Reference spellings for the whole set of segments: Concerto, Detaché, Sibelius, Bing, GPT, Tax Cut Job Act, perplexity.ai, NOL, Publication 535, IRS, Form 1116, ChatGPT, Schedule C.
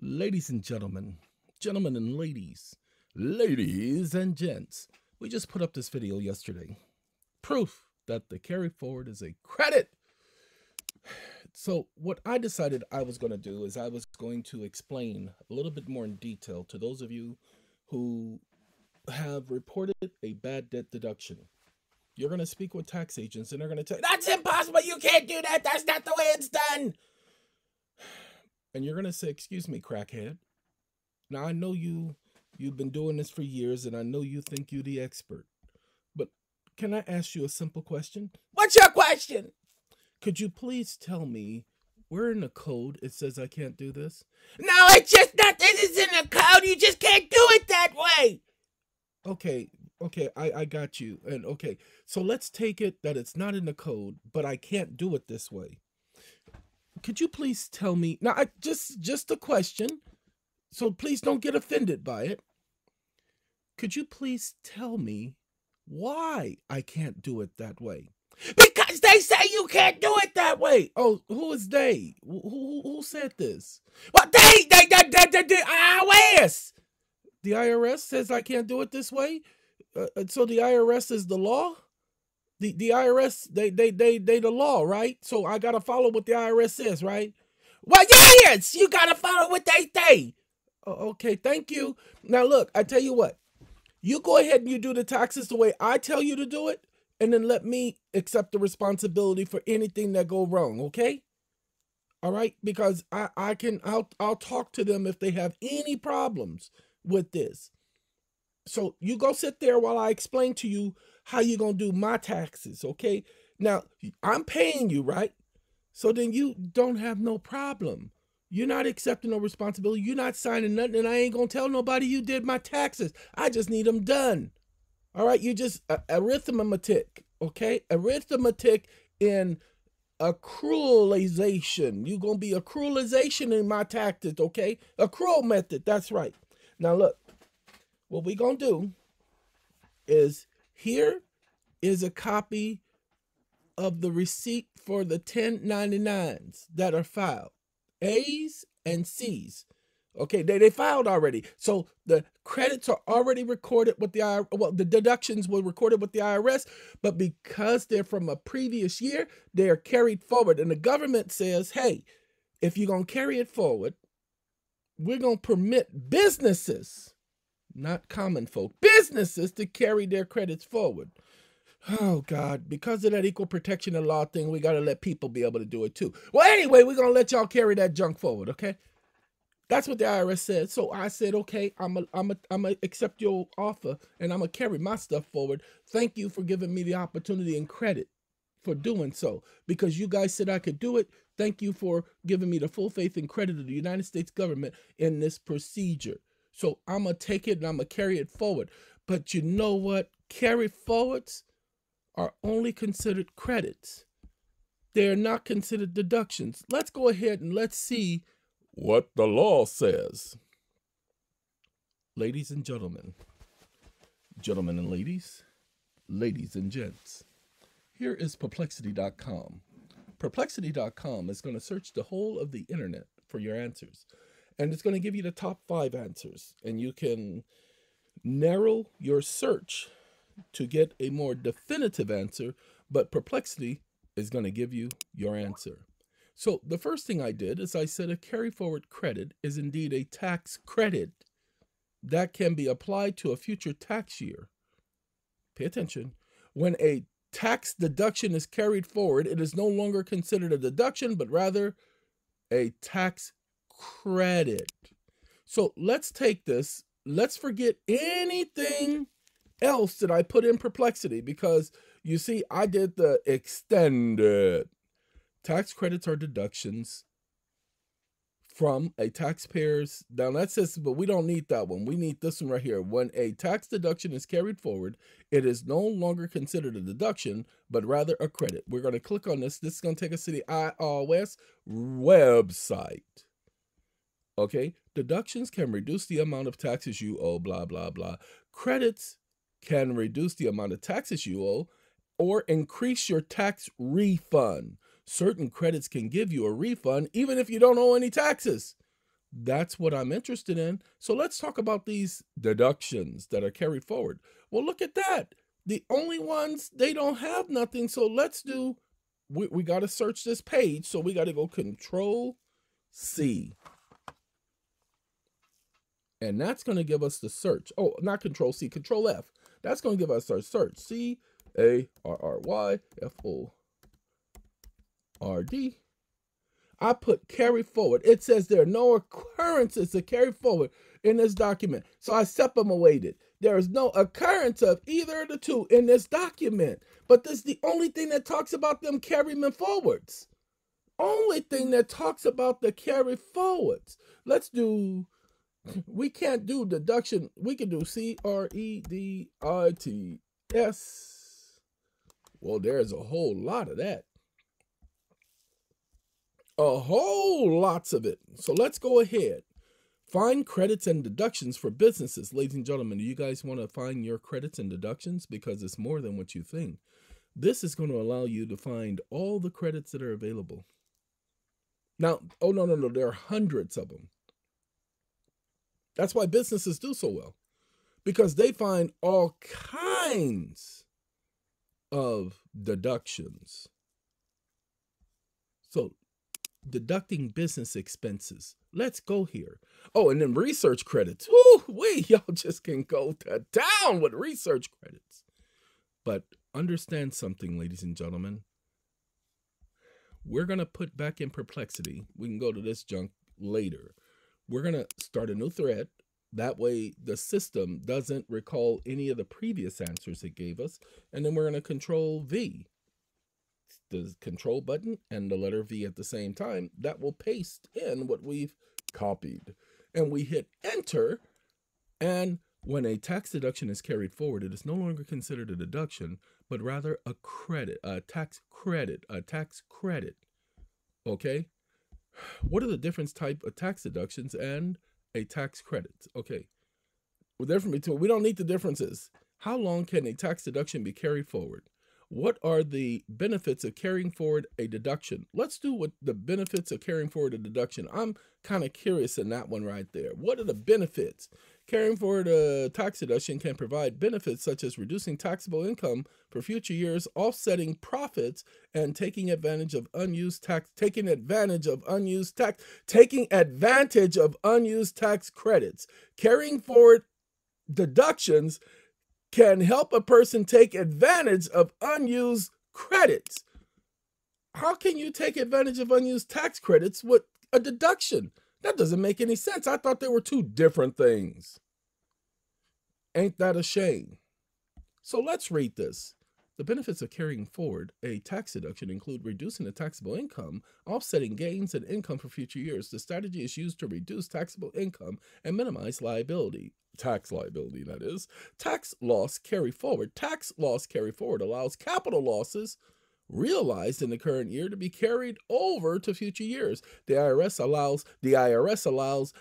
Ladies and gentlemen, gentlemen and ladies, ladies and gents, we just put up this video yesterday. Proof that the carry forward is a credit. So what I decided I was going to do is I was going to explain a little bit more in detail to those of you who have reported a bad debt deduction. You're going to speak with tax agents and they're going to tell you, that's impossible. You can't do that. That's not the way it's done. And you're going to say, excuse me, crackhead. Now, I know you've been doing this for years and I know you think you're the expert, but can I ask you a simple question? What's your question? Could you please tell me where in the code it says I can't do this? No, it's just not, this is in the code. You just can't do it that way. Okay, I got you. And okay, so let's take it that it's not in the code, but I can't do it this way. Could you please tell me, now just a question, so please don't get offended by it. Could you please tell me why I can't do it that way? Because they say you can't do it that way. Oh, who is they? Who said this? Well, the IRS. The IRS says I can't do it this way. So the IRS is the law. The IRS, they the law, right? So I gotta follow what the IRS says, right? Well, yes, you gotta follow what they say. Okay, thank you. Now look, I tell you what. You go ahead and you do the taxes the way I tell you to do it. And then let me accept the responsibility for anything that go wrong, okay? All right, because I'll talk to them if they have any problems with this. So you go sit there while I explain to you how you're gonna do my taxes, okay? Now I'm paying you, right? So then you don't have no problem. You're not accepting no responsibility. You're not signing nothing, and I ain't gonna tell nobody you did my taxes. I just need them done. All right, you just arithmetic, okay? Arithmetic in accrualization. You're going to be accrualization in my taxes, okay? Accrual method, that's right. Now, look, what we're going to do is here is a copy of the receipt for the 1099s that are filed, A's and C's. Okay, they filed already. So the credits are already recorded with the IRS. Well, the deductions were recorded with the IRS, but because they're from a previous year, they are carried forward. And the government says, hey, if you're going to carry it forward, we're going to permit businesses, not common folk, businesses to carry their credits forward. Oh, God, because of that equal protection of law thing, we got to let people be able to do it, too. Well, anyway, we're going to let y'all carry that junk forward, okay? That's what the IRS said. So I said, okay, I'm a accept your offer and I'm gonna carry my stuff forward. Thank you for giving me the opportunity and credit for doing so, because you guys said I could do it. Thank you for giving me the full faith and credit of the United States government in this procedure. So I'm gonna take it and I'm gonna carry it forward. But you know what? Carry forwards are only considered credits. They're not considered deductions. Let's go ahead and let's see what the law says. Ladies and gentlemen, gentlemen and ladies, ladies and gents, here is perplexity.com. Perplexity.com is going to search the whole of the internet for your answers, and it's going to give you the top 5 answers, and you can narrow your search to get a more definitive answer, but Perplexity is going to give you your answer. So the first thing I did is I said a carry forward credit is indeed a tax credit that can be applied to a future tax year. Pay attention. When a tax deduction is carried forward, it is no longer considered a deduction, but rather a tax credit. So let's take this. Let's forget anything else that I put in Perplexity, because you see, I did the extended. Tax credits are deductions from a taxpayer's. Now that says, but we don't need that one. We need this one right here. When a tax deduction is carried forward, it is no longer considered a deduction, but rather a credit. We're going to click on this. This is going to take us to the IRS website. Okay. Deductions can reduce the amount of taxes you owe, blah, blah, blah. Credits can reduce the amount of taxes you owe or increase your tax refund. Certain credits can give you a refund even if you don't owe any taxes. That's what I'm interested in. So let's talk about these deductions that are carried forward. Well, look at that. The only ones, they don't have nothing. So let's do, we got to search this page. So we got to go Control C. And that's going to give us the search. Oh, not Control C, Control F. That's going to give us our search. C-A-R-R-Y-F-O-R-D. I put carry forward. It says there are no occurrences to carry forward in this document. So I separated. There is no occurrence of either of the two in this document. But this is the only thing that talks about them carrying them forwards. Only thing that talks about the carry forwards. Let's do, we can't do deduction. We can do C-R-E-D-I-T-S. Well, there's a whole lot of that. A whole lots of it. So let's go ahead. Find credits and deductions for businesses. Ladies and gentlemen, do you guys want to find your credits and deductions? Because it's more than what you think. This is going to allow you to find all the credits that are available. Now, oh no, no, no, there are hundreds of them. That's why businesses do so well, because they find all kinds of deductions. So deducting business expenses. Let's go here. Oh, and then research credits. Woo, wee, y'all just can go to town with research credits. But understand something, ladies and gentlemen. We're going to put back in Perplexity. We can go to this junk later. We're going to start a new thread. That way the system doesn't recall any of the previous answers it gave us. And then we're going to Control V. The Control button and the letter V at the same time, that will paste in what we've copied. And we hit enter. And when a tax deduction is carried forward, it is no longer considered a deduction, but rather a credit, a tax credit, a tax credit. Okay. What are the different type of tax deductions and a tax credit? Okay. Well, different between, we don't need the differences. How long can a tax deduction be carried forward? What are the benefits of carrying forward a deduction? Let's do what the benefits of carrying forward a deduction. I'm kind of curious in that one right there. What are the benefits? Carrying forward a tax deduction can provide benefits such as reducing taxable income for future years, offsetting profits, and taking advantage of unused tax, taking advantage of unused tax credits. Carrying forward deductions can help a person take advantage of unused credits. How can you take advantage of unused tax credits with a deduction? That doesn't make any sense. I thought they were two different things. Ain't that a shame? So let's read this. The benefits of carrying forward a tax deduction include reducing the taxable income, offsetting gains and income for future years. The strategy is used to reduce taxable income and minimize liability. Tax liability, that is. Tax loss carry forward. Tax loss carry forward allows capital losses realized in the current year to be carried over to future years. The IRS allows, the IRS allows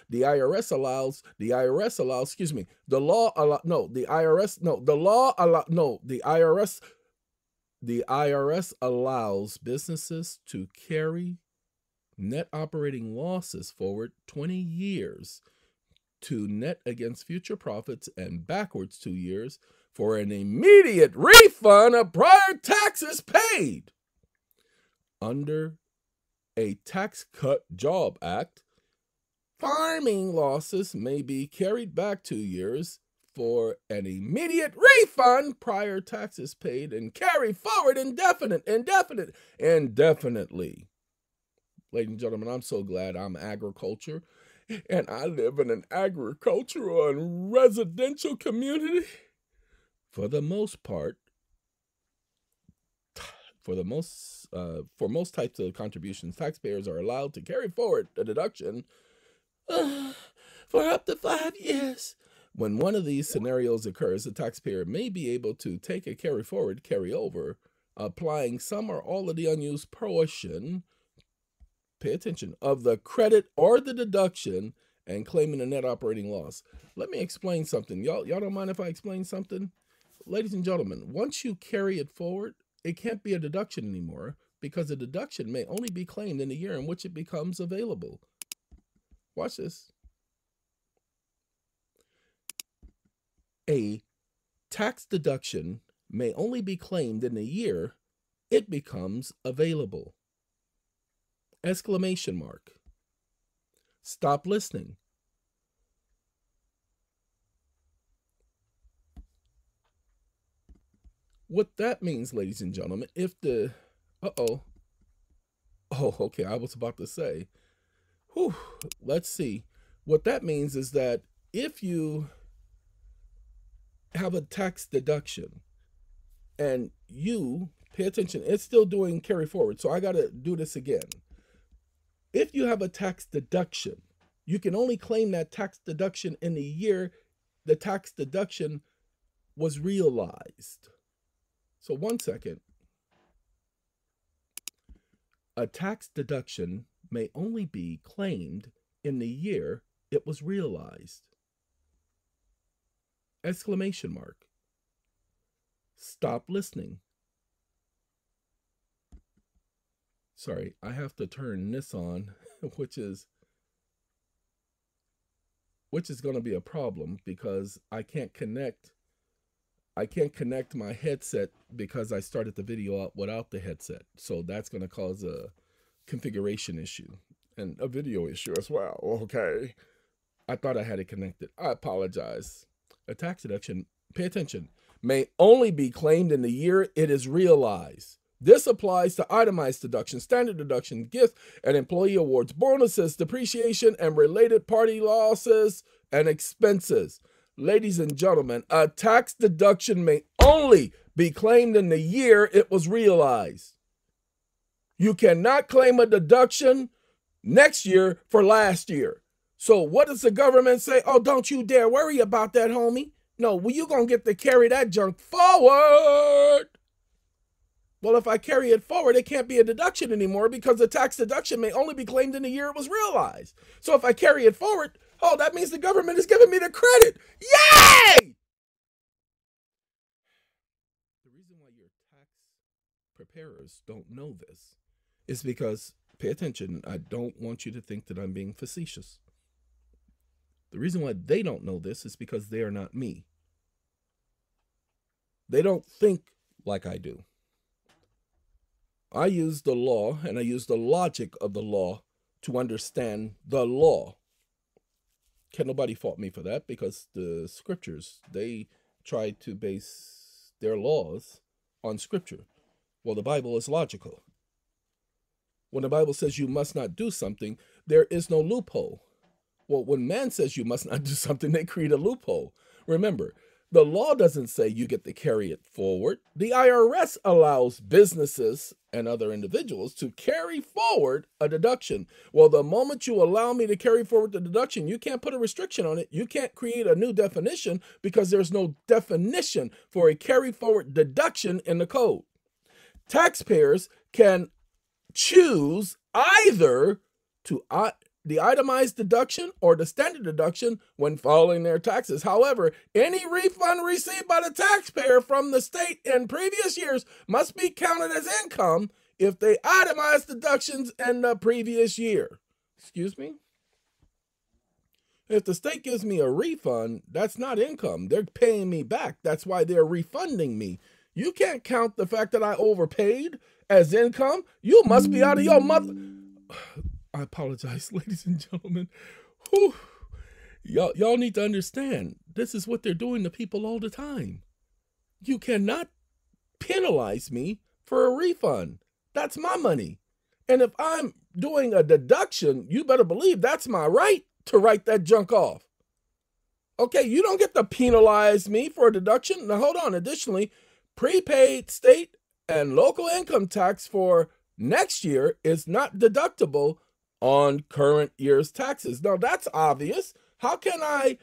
businesses to carry net operating losses forward 20 years to net against future profits and backwards 2 years for an immediate refund of prior taxes paid. Under a Tax Cut Job Act, farming losses may be carried back 2 years for an immediate refund prior taxes paid and carry forward indefinitely. Ladies and gentlemen, I'm so glad I'm agriculture and I live in an agricultural and residential community. For most types of contributions, taxpayers are allowed to carry forward a deduction for up to 5 years. When one of these scenarios occurs, the taxpayer may be able to take a carry forward, carry over, applying some or all of the unused portion, pay attention, of the credit or the deduction and claiming a net operating loss. Let me explain something. Y'all don't mind if I explain something? Ladies and gentlemen, once you carry it forward, it can't be a deduction anymore because a deduction may only be claimed in the year in which it becomes available. Watch this. A tax deduction may only be claimed in the year it becomes available. Exclamation mark. Stop listening. What that means, ladies and gentlemen, if the, okay, I was about to say, let's see. What that means is that if you have a tax deduction and you pay attention, it's still doing carry forward. So I got to do this again. If you have a tax deduction, you can only claim that tax deduction in the year the tax deduction was realized. So one second. A tax deduction may only be claimed in the year it was realized. Exclamation mark. Stop listening. Sorry, I have to turn this on, which is going to be a problem because I can't connect my headset because I started the video out without the headset. So that's going to cause a configuration issue and a video issue as well. Okay. I thought I had it connected. I apologize. A tax deduction, pay attention, may only be claimed in the year it is realized. This applies to itemized deductions, standard deduction, gifts and employee awards, bonuses, depreciation, and related party losses and expenses. Ladies and gentlemen, a tax deduction may only be claimed in the year it was realized. You cannot claim a deduction next year for last year. So what does the government say? Oh, don't you dare worry about that, homie. No, well, you're going to get to carry that junk forward. Well, if I carry it forward, it can't be a deduction anymore because the tax deduction may only be claimed in the year it was realized. So if I carry it forward, oh, that means the government is giving me the credit. Yay! The reason why your tax preparers don't know this is because, pay attention, I don't want you to think that I'm being facetious. The reason why they don't know this is because they are not me. They don't think like I do. I use the law and I use the logic of the law to understand the law. Can nobody fault me for that because the scriptures, they try to base their laws on scripture. Well, the Bible is logical. When the Bible says you must not do something, there is no loophole. Well, when man says you must not do something, they create a loophole. Remember, the law doesn't say you get to carry it forward. The IRS allows businesses and other individuals to carry forward a deduction. Well, the moment you allow me to carry forward the deduction, you can't put a restriction on it. You can't create a new definition because there's no definition for a carry forward deduction in the code. Taxpayers can choose either to the itemized deduction or the standard deduction when filing their taxes. However, any refund received by the taxpayer from the state in previous years must be counted as income if they itemized deductions in the previous year. Excuse me? If the state gives me a refund, that's not income. They're paying me back. That's why they're refunding me. You can't count the fact that I overpaid as income. You must be out of your mother... I apologize, ladies and gentlemen. Y'all need to understand, this is what they're doing to people all the time. You cannot penalize me for a refund. That's my money. And if I'm doing a deduction, you better believe that's my right to write that junk off. Okay, you don't get to penalize me for a deduction. Now, hold on. Additionally, prepaid state and local income tax for next year is not deductible on current year's taxes. Now that's obvious. How can I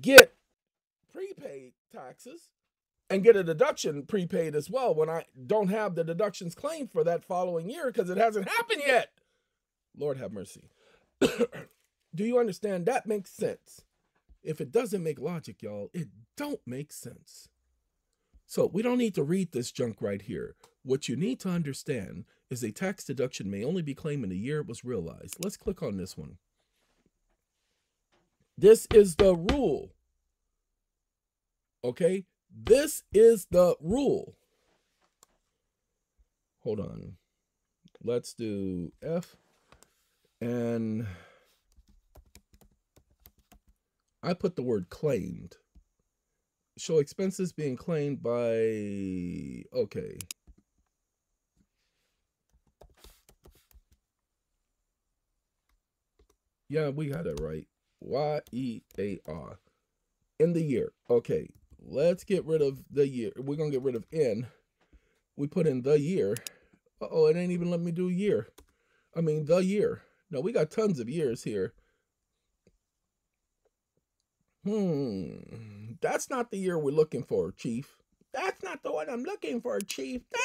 get prepaid taxes and get a deduction prepaid as well when I don't have the deductions claimed for that following year because it hasn't happened yet? Lord have mercy. Do you understand? That makes sense. If it doesn't make logic, y'all, it don't make sense. So we don't need to read this junk right here. What you need to understand is a tax deduction may only be claimed in the year it was realized. Let's click on this one. This is the rule. Okay, this is the rule. Hold on. Let's do F. And I put the word claimed. Show expenses being claimed by, okay. Yeah, we got it right. Y-E-A-R. In the year. Okay, let's get rid of the year. We're going to get rid of N. We put in the year. Uh-oh, it ain't even let me do year. I mean, the year. Now, we got tons of years here. That's not the year we're looking for, Chief. That's not the one I'm looking for, Chief. Dang.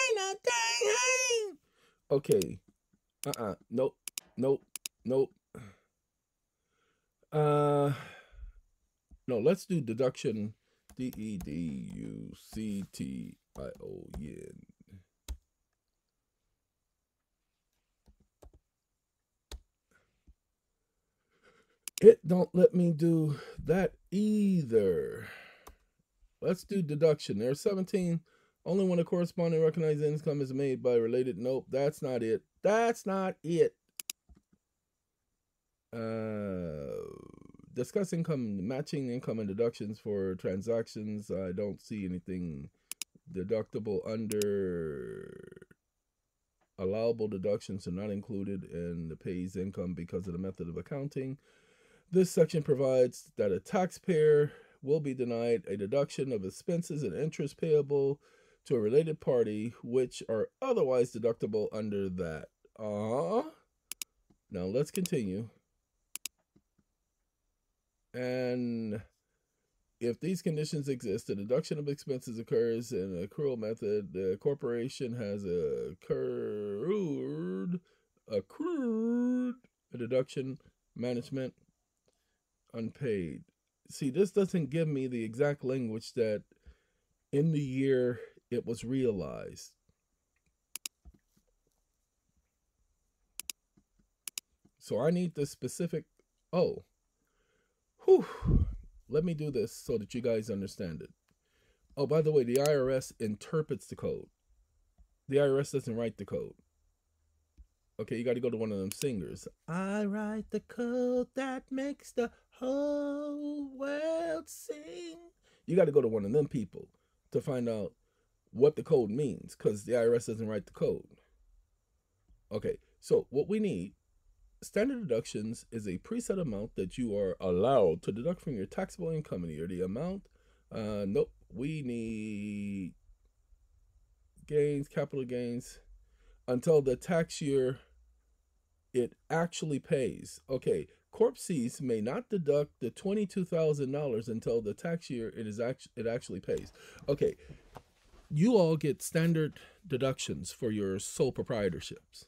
Okay. Nope. No, let's do deduction. D-E-D-U-C-T-I-O-N. It don't let me do that either. Let's do deduction. There are 17. Only when a corresponding recognized income is made by related. Nope, that's not it. That's not it. Discuss income, matching income and deductions for transactions. I don't see anything deductible under... Allowable deductions are not included in the pays income because of the method of accounting. This section provides that a taxpayer will be denied a deduction of expenses and interest payable to a related party, which are otherwise deductible under that. Now let's continue. And if these conditions exist, the deduction of expenses occurs in an accrual method. The corporation has accrued a deduction management. Unpaid. See, this doesn't give me the exact language that in the year it was realized. So I need the specific. Let me do this so that you guys understand it. Oh, by the way, the IRS interprets the code. The IRS doesn't write the code. Okay, you got to go to one of them singers. I write the code that makes the whole world sing. You got to go to one of them people to find out what the code means, because the IRS doesn't write the code. Okay, so what we need, standard deductions is a preset amount that you are allowed to deduct from your taxable income in the year. The amount, nope, we need gains, capital gains, until the tax year it actually pays. Okay, Corp C's may not deduct the $22,000 until the tax year it actually pays. Okay, you all get standard deductions for your sole proprietorships.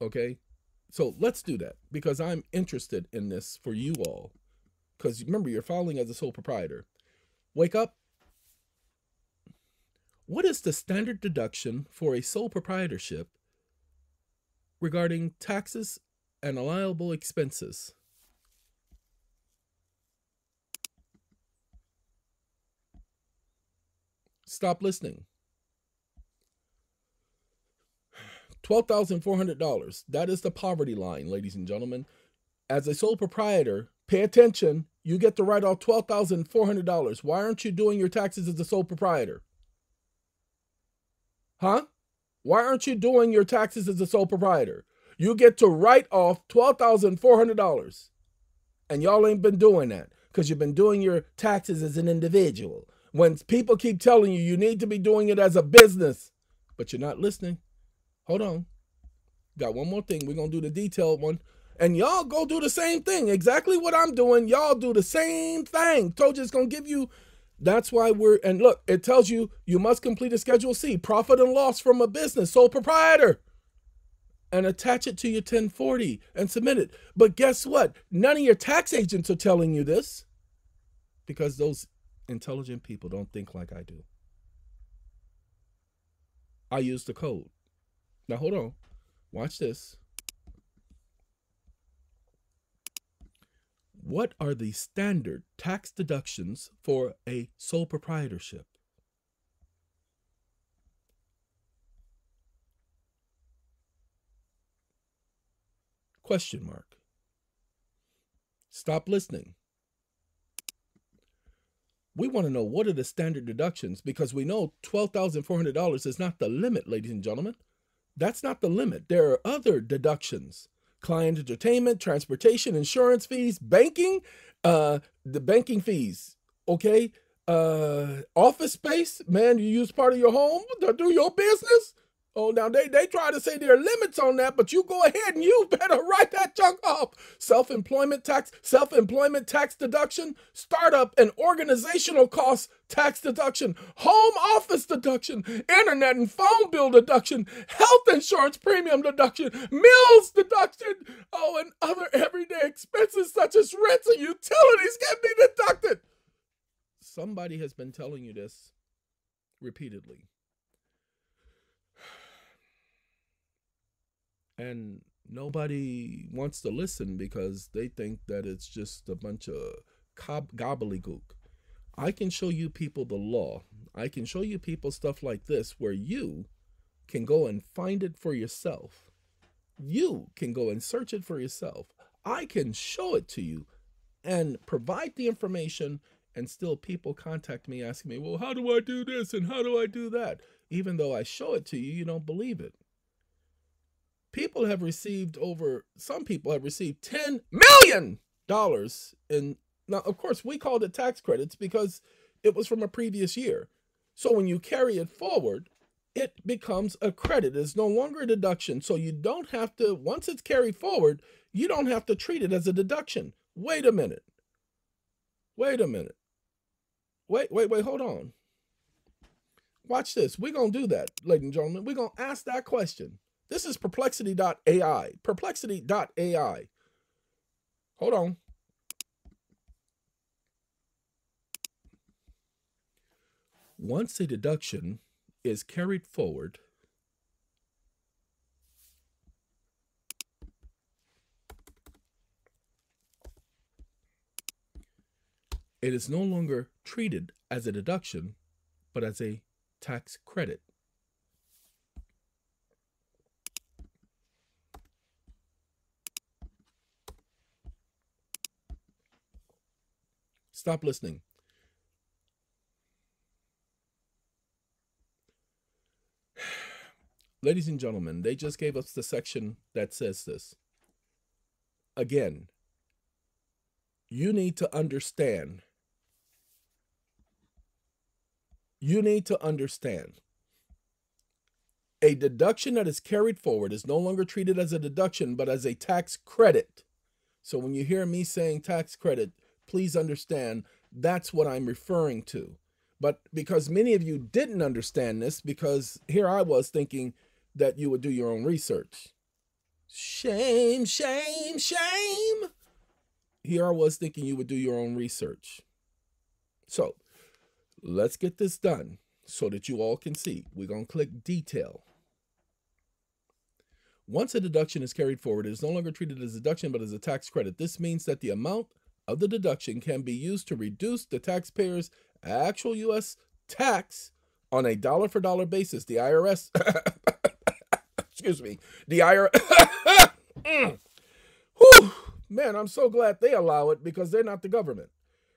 Okay, so let's do that because I'm interested in this for you all. Because remember, you're filing as a sole proprietor. Wake up. What is the standard deduction for a sole proprietorship regarding taxes and allowable expenses? Stop listening. $12,400. That is the poverty line, ladies and gentlemen. As a sole proprietor, pay attention. You get to write off $12,400. Why aren't you doing your taxes as a sole proprietor? Huh? Why aren't you doing your taxes as a sole proprietor? You get to write off $12,400. And y'all ain't been doing that because you've been doing your taxes as an individual. When people keep telling you, you need to be doing it as a business, but you're not listening. Hold on. Got one more thing. We're going to do the detailed one. And y'all go do the same thing. Exactly what I'm doing. Y'all do the same thing. Told you it's going to give you. That's why we're, and look, it tells you, you must complete a Schedule C, profit and loss from a business, sole proprietor, and attach it to your 1040 and submit it. But guess what? None of your tax agents are telling you this because those intelligent people don't think like I do. I use the code. Now, hold on. Watch this. What are the standard tax deductions for a sole proprietorship? Question mark. Stop listening. We want to know what are the standard deductions, because we know $12,400 is not the limit, ladies and gentlemen. That's not the limit. There are other deductions: client entertainment, transportation, insurance fees, banking, the banking fees, okay? Office space, man, you use part of your home to do your business. Oh, now they try to say there are limits on that, but you go ahead and you better write that chunk off. Self-employment tax deduction, startup and organizational costs tax deduction, home office deduction, internet and phone bill deduction, health insurance premium deduction, meals deduction, oh, and other everyday expenses such as rents and utilities can be deducted. Somebody has been telling you this repeatedly. And nobody wants to listen because they think that it's just a bunch of gobbledygook. I can show you people the law. I can show you people stuff like this where you can go and find it for yourself. You can go and search it for yourself. I can show it to you and provide the information, and still people contact me asking me, well, how do I do this and how do I do that? Even though I show it to you, you don't believe it. People have received some people have received $10 million. And now, of course, we called it tax credits because it was from a previous year. So when you carry it forward, it becomes a credit. It's no longer a deduction. So you don't have to, once it's carried forward, you don't have to treat it as a deduction. Wait a minute. Wait a minute. Wait, hold on. Watch this. We're going to do that, ladies and gentlemen. We're going to ask that question. This is perplexity.ai. Perplexity.ai. Hold on. Once a deduction is carried forward, it is no longer treated as a deduction, but as a tax credit. Stop listening. Ladies and gentlemen, they just gave us the section that says this. Again, you need to understand. You need to understand. A deduction that is carried forward is no longer treated as a deduction, but as a tax credit. So when you hear me saying tax credit, please understand, that's what I'm referring to. But because many of you didn't understand this, because here I was thinking that you would do your own research. Shame, shame, shame. Here I was thinking you would do your own research. So let's get this done so that you all can see. We're going to click detail. Once a deduction is carried forward, it is no longer treated as a deduction, but as a tax credit. This means that the amount of the deduction can be used to reduce the taxpayer's actual U.S. tax on a dollar-for-dollar basis. The IRS, excuse me, the IRS, man, I'm so glad they allow it because they're not the government.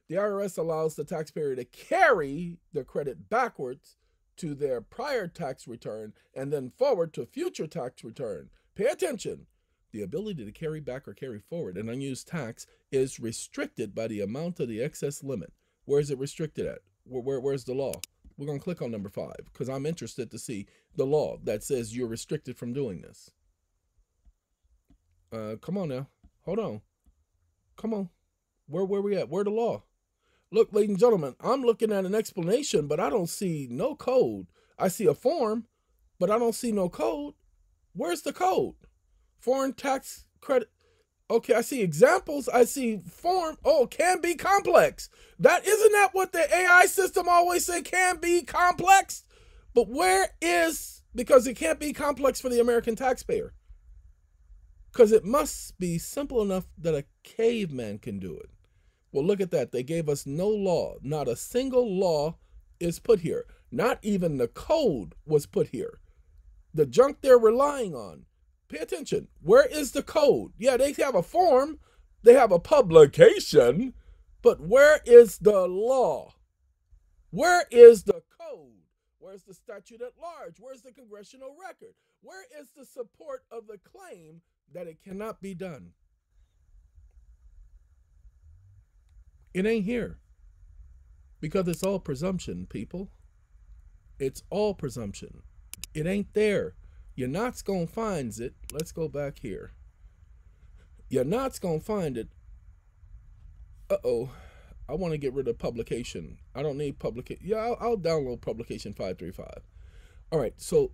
The IRS allows the taxpayer to carry the credit backwards to their prior tax return and then forward to future tax return. Pay attention. The ability to carry back or carry forward an unused tax is restricted by the amount of the excess limit. Where is it restricted at? Where's the law? We're going to click on number 5 because I'm interested to see the law that says you're restricted from doing this. Come on now. Hold on. Come on. Where we at? Where the law? Look, ladies and gentlemen, I'm looking at an explanation, but I don't see no code. I see a form, but I don't see no code. Where's the code? Foreign tax credit. Okay, I see examples. I see form. Oh, can be complex. That isn't that what the AI system always say, can be complex? But where is, because it can't be complex for the American taxpayer. Because it must be simple enough that a caveman can do it. Well, look at that. They gave us no law. Not a single law is put here. Not even the code was put here. The junk they're relying on. Pay attention. Where is the code? Yeah, they have a form. They have a publication. But where is the law? Where is the code? Where's the statute at large? Where's the congressional record? Where is the support of the claim that it cannot be done? It ain't here because it's all presumption, people. It's all presumption. It ain't there. You're not gonna find it. Let's go back here. You're not gonna find it. Uh-oh. I want to get rid of publication. I don't need publication. Yeah, I'll download Publication 535. All right, so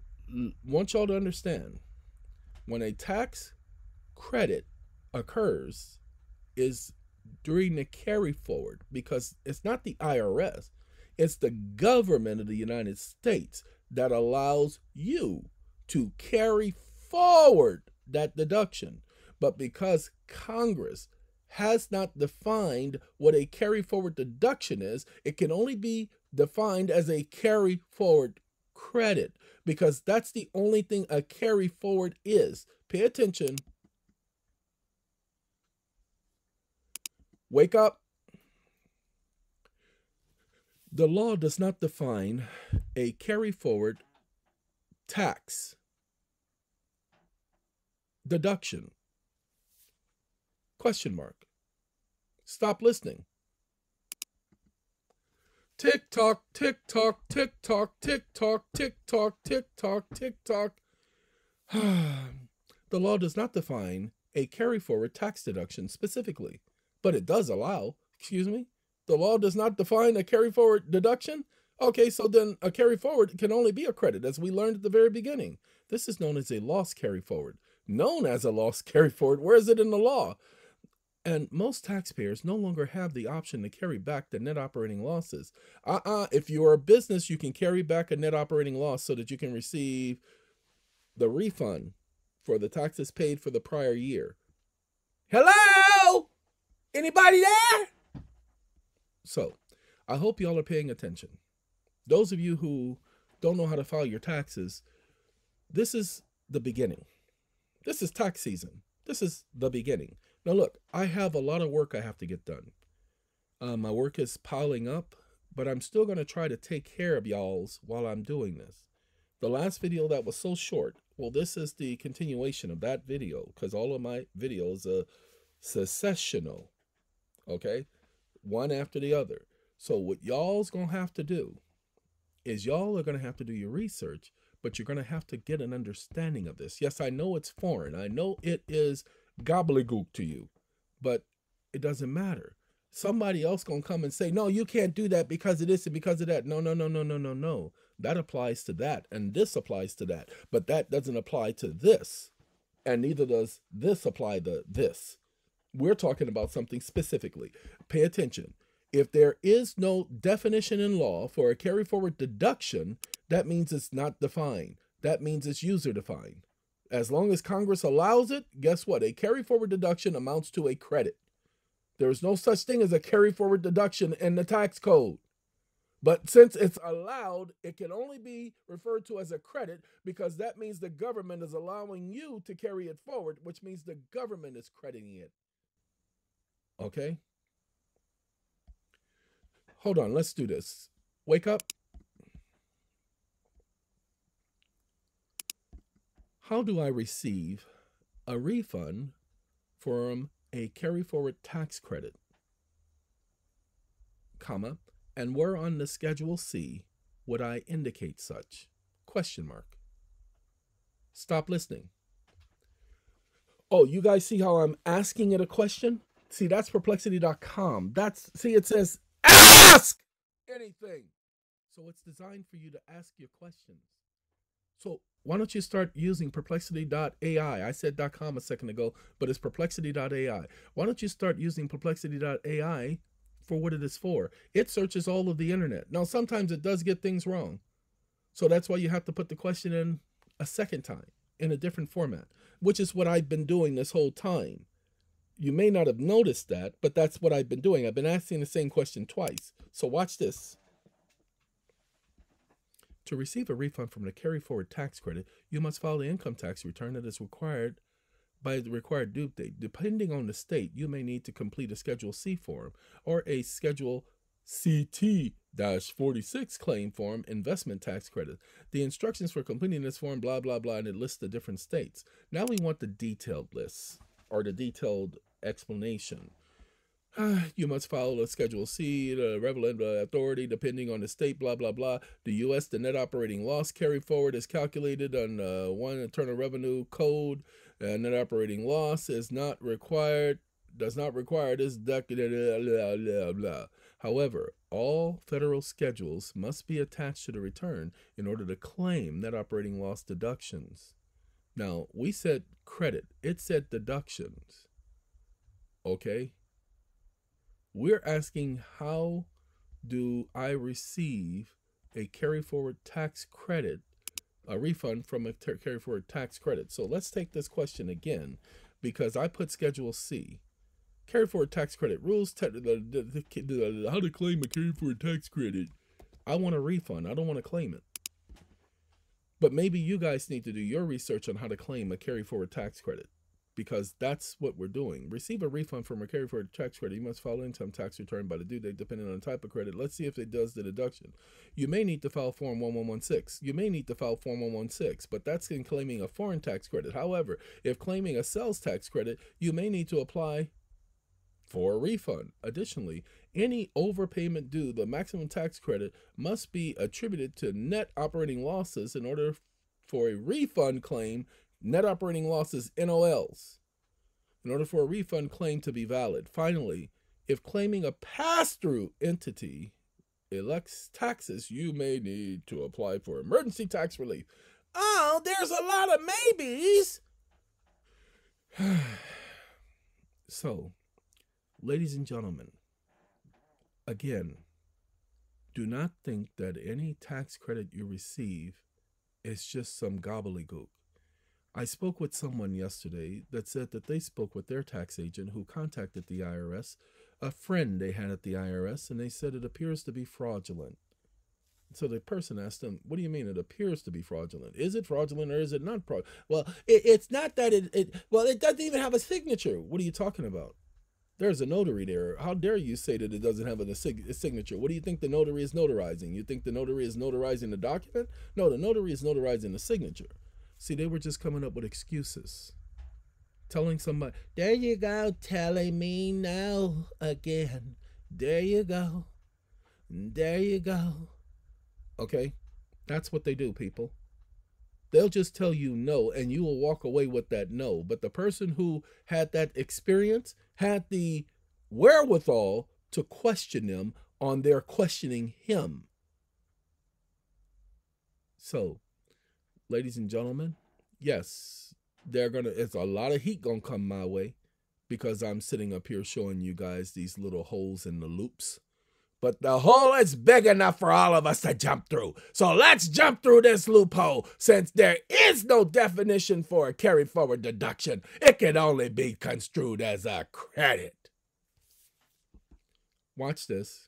want y'all to understand, when a tax credit occurs is during the carry forward, because it's not the IRS, it's the government of the United States that allows you to carry forward that deduction. But because Congress has not defined what a carry forward deduction is, it can only be defined as a carry forward credit, because that's the only thing a carry forward is. Pay attention. Wake up. The law does not define a carry forward tax deduction. Question mark. Stop listening. Tick tock, tick tock, tick tock, tick tock, tick tock, tick tock, tick tock. The law does not define a carry forward tax deduction specifically, but it does allow, excuse me, the law does not define a carry forward deduction. Okay, so then a carry forward can only be a credit, as we learned at the very beginning. This is known as a loss carry forward. Known as a loss carry forward, where is it in the law? And most taxpayers no longer have the option to carry back the net operating losses. If you are a business, you can carry back a net operating loss so that you can receive the refund for the taxes paid for the prior year. Hello? Anybody there? So I hope y'all are paying attention. Those of you who don't know how to file your taxes, this is the beginning. This is tax season. This is the beginning. Now look, I have a lot of work I have to get done. My work is piling up, but I'm still gonna try to take care of y'all's while I'm doing this. The last video that was so short, well, this is the continuation of that video, because all of my videos are successional, okay? One after the other. So what y'all's gonna have to do is y'all are gonna have to do your research, but you're gonna have to get an understanding of this. Yes, I know it's foreign. I know it is gobbledygook to you, but it doesn't matter. Somebody else gonna come and say, no, you can't do that because of this and because of that. No, that applies to that, and this applies to that, but that doesn't apply to this, and neither does this apply to this. We're talking about something specifically. Pay attention. If there is no definition in law for a carry forward deduction, that means it's not defined. That means it's user defined. As long as Congress allows it, guess what? A carry forward deduction amounts to a credit. There is no such thing as a carry forward deduction in the tax code. But since it's allowed, it can only be referred to as a credit, because that means the government is allowing you to carry it forward, which means the government is crediting it. Okay? Hold on, let's do this. Wake up. How do I receive a refund from a carry forward tax credit, comma, and where on the Schedule C would I indicate such? Question mark. Stop listening. Oh, you guys see how I'm asking it a question? See, that's perplexity.com. See, it says ask anything. So it's designed for you to ask your questions. So why don't you start using perplexity.ai? I said .com a second ago, but it's perplexity.ai. Why don't you start using perplexity.ai for what it is for? It searches all of the internet. Now, sometimes it does get things wrong. So that's why you have to put the question in a second time in a different format, which is what I've been doing this whole time. You may not have noticed that, but that's what I've been doing. I've been asking the same question twice. So watch this. To receive a refund from the carry forward tax credit, you must file the income tax return that is required by the required due date. Depending on the state, you may need to complete a Schedule C form or a Schedule CT-46 claim form, investment tax credit. The instructions for completing this form, blah, blah, blah, and it lists the different states. Now we want the detailed list or the detailed explanation. You must follow the Schedule C, the relevant authority, depending on the state, blah, blah, blah. The U.S., the net operating loss carry forward is calculated on one Internal Revenue Code. Net operating loss is not required, does not require this. Blah, blah, blah, blah. However, all federal schedules must be attached to the return in order to claim net operating loss deductions. Now, we said credit. It said deductions. Okay? We're asking, how do I receive a carry forward tax credit, a refund from a carry forward tax credit? So let's take this question again, because I put Schedule C. Carry forward tax credit rules, how to claim a carry forward tax credit. I want a refund. I don't want to claim it. But maybe you guys need to do your research on how to claim a carry forward tax credit, because that's what we're doing. Receive a refund from a carry forward tax credit. You must file income tax return by the due date depending on the type of credit. Let's see if it does the deduction. You may need to file Form 1116. You may need to file Form 116, but that's in claiming a foreign tax credit. However, if claiming a sales tax credit, you may need to apply for a refund. Additionally, any overpayment due the maximum tax credit must be attributed to net operating losses in order for a refund claim. Net operating losses, NOLs, in order for a refund claim to be valid. Finally, if claiming a pass-through entity elects taxes, you may need to apply for emergency tax relief. Oh, there's a lot of maybes. So, ladies and gentlemen, again, do not think that any tax credit you receive is just some gobbledygook. I spoke with someone yesterday that said that they spoke with their tax agent who contacted the IRS, a friend they had at the IRS, and they said it appears to be fraudulent. So the person asked them, what do you mean it appears to be fraudulent? Is it fraudulent or is it not fraudulent? Well, it's not that it doesn't even have a signature. What are you talking about? There's a notary there. How dare you say that it doesn't have a signature? What do you think the notary is notarizing? You think the notary is notarizing the document? No, the notary is notarizing the signature. See, they were just coming up with excuses. Telling somebody, there you go, telling me now again. There you go. There you go. Okay? That's what they do, people. They'll just tell you no, and you will walk away with that no. But the person who had that experience had the wherewithal to question them on their questioning him. So, ladies and gentlemen, yes, it's a lot of heat gonna come my way because I'm sitting up here showing you guys these little holes in the loops. But the hole is big enough for all of us to jump through. So let's jump through this loophole. Since there is no definition for a carry forward deduction, it can only be construed as a credit. Watch this.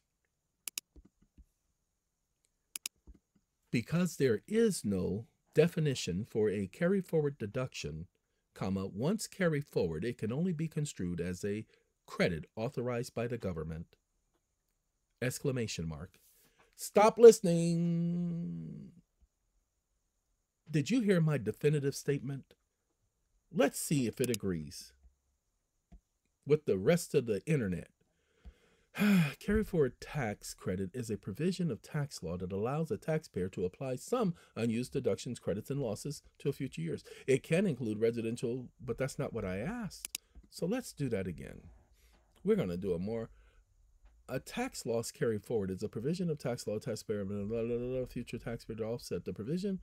Because there is no definition for a carry forward deduction, comma, once carried forward, it can only be construed as a credit authorized by the government. Exclamation mark. Stop listening. Did you hear my definitive statement? Let's see if it agrees with the rest of the internet. Carry forward tax credit is a provision of tax law that allows a taxpayer to apply some unused deductions, credits, and losses to future years. It can include residential, but that's not what I asked. So let's do that again. We're going to do A tax loss carry forward is a provision of tax law, taxpayer, future taxpayer to offset the provision,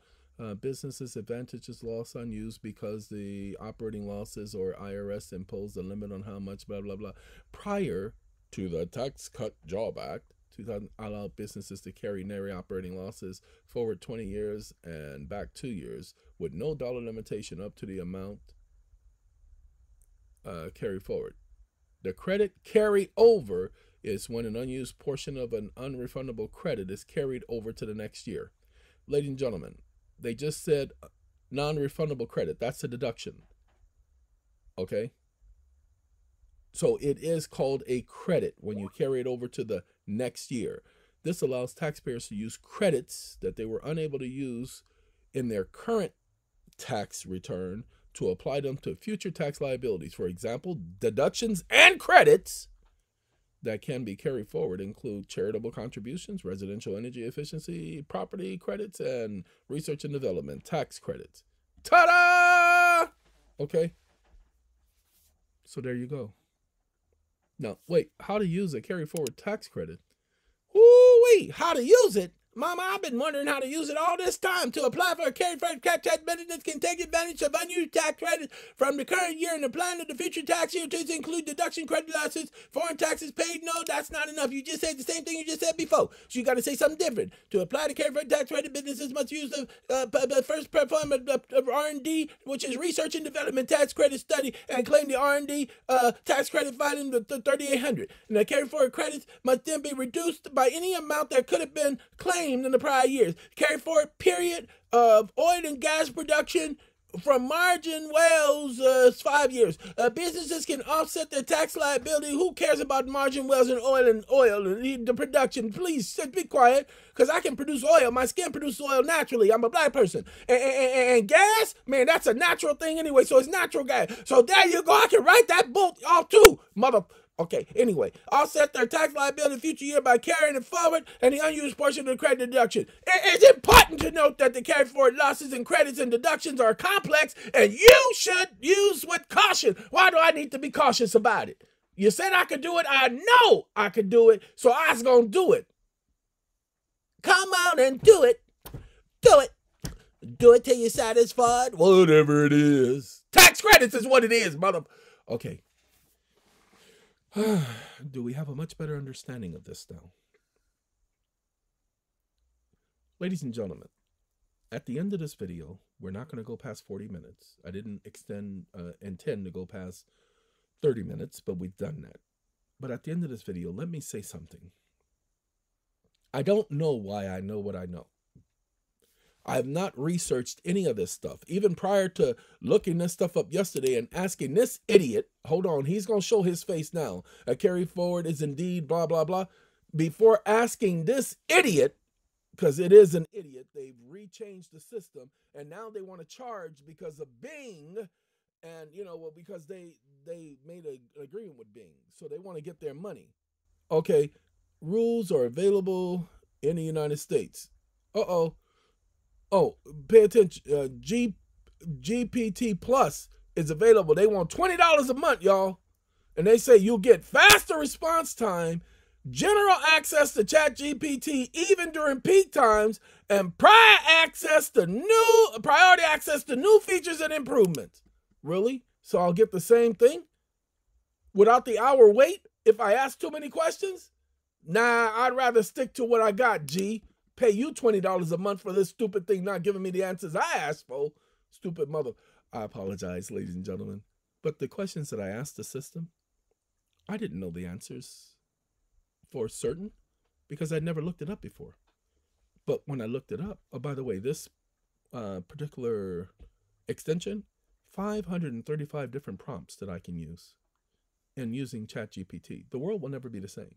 businesses, advantages, loss unused because the operating losses or IRS imposed a limit on how much, blah, blah, blah. Prior to the Tax Cut Job Act, 2000 allowed businesses to carry nary operating losses forward 20 years and back 2 years with no dollar limitation up to the amount carry forward. The credit carry over is when an unused portion of an unrefundable credit is carried over to the next year. Ladies and gentlemen, they just said non-refundable credit. That's a deduction. Okay? So it is called a credit when you carry it over to the next year. This allows taxpayers to use credits that they were unable to use in their current tax return to apply them to future tax liabilities. For example, deductions and credits that can be carried forward include charitable contributions, residential energy efficiency, property credits, and research and development tax credits. Ta-da! Okay. So there you go. Now, wait, how to use a carry forward tax credit? Ooh-wee, how to use it? Mama, I've been wondering how to use it all this time. To apply for a carry forward tax credit, business can take advantage of unused tax credits from the current year and applying to the future tax year to include deduction, credit losses, foreign taxes paid. No, that's not enough. You just said the same thing you just said before. So you got to say something different. To apply to carry forward tax credit, businesses must use the first form of R&D, which is research and development tax credit study, and claim the R&D tax credit filing to 3,800. And the carry forward credits must then be reduced by any amount that could have been claimed in the prior years. Carry forward period of oil and gas production from margin wells, 5 years. Businesses can offset their tax liability. Who cares about margin wells and oil and the production? Please just be quiet, because I can produce oil. My skin produces oil naturally. I'm a black person. And gas, man, that's a natural thing anyway, so it's natural gas. So there you go. I can write that book off too, mother... Okay, anyway, offset their tax liability in future year by carrying it forward and the unused portion of the credit deduction. It's important to note that the carry forward losses and credits and deductions are complex and you should use with caution. Why do I need to be cautious about it? You said I could do it. I know I could do it, so I was going to do it. Come on and do it. Do it. Do it till you're satisfied. Whatever it is. Tax credits is what it is, mother. Okay. Do we have a much better understanding of this now? Ladies and gentlemen, at the end of this video, we're not going to go past 40 minutes. I didn't intend to go past 30 minutes, but we've done that. But at the end of this video, let me say something. I don't know why I know what I know. I've not researched any of this stuff. Even prior to looking this stuff up yesterday and asking this idiot, hold on, he's going to show his face now. A carry forward is indeed blah, blah, blah. Before asking this idiot, because it is an idiot, they've rechanged the system and now they want to charge because of Bing. And, you know, well, because they made an agreement with Bing. So they want to get their money. Okay, rules are available in the United States. Uh-oh. Oh, pay attention. GPT Plus is available. They want $20 a month, y'all. And they say you'll get faster response time, general access to ChatGPT even during peak times, and priority access to new features and improvements. Really? So I'll get the same thing without the hour wait if I ask too many questions? Nah, I'd rather stick to what I got, G. Pay you $20 a month for this stupid thing not giving me the answers I asked for. Stupid mother. I apologize, ladies and gentlemen. But the questions that I asked the system, I didn't know the answers for certain because I'd never looked it up before. But when I looked it up, oh, by the way, this particular extension, 535 different prompts that I can use and using ChatGPT. The world will never be the same.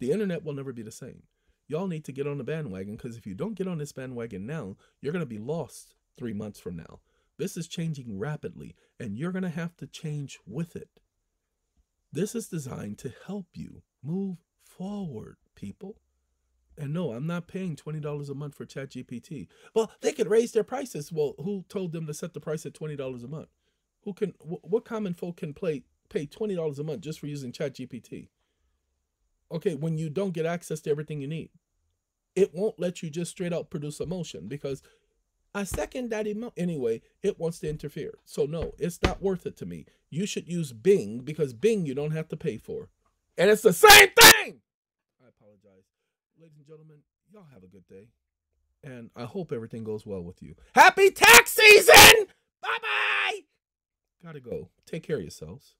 The internet will never be the same. Y'all need to get on the bandwagon, because if you don't get on this bandwagon now, you're going to be lost 3 months from now. This is changing rapidly, and you're going to have to change with it. This is designed to help you move forward, people. And no, I'm not paying $20 a month for ChatGPT. Well, they could raise their prices. Well, who told them to set the price at $20 a month? Who can? What common folk can pay $20 a month just for using ChatGPT? Okay, when you don't get access to everything you need, it won't let you just straight out produce emotion because I second that emotion. Anyway, it wants to interfere. So no, it's not worth it to me. You should use Bing because Bing you don't have to pay for. And it's the same thing! I apologize. Ladies and gentlemen, y'all have a good day. And I hope everything goes well with you. Happy tax season! Bye-bye! Gotta go. Take care of yourselves.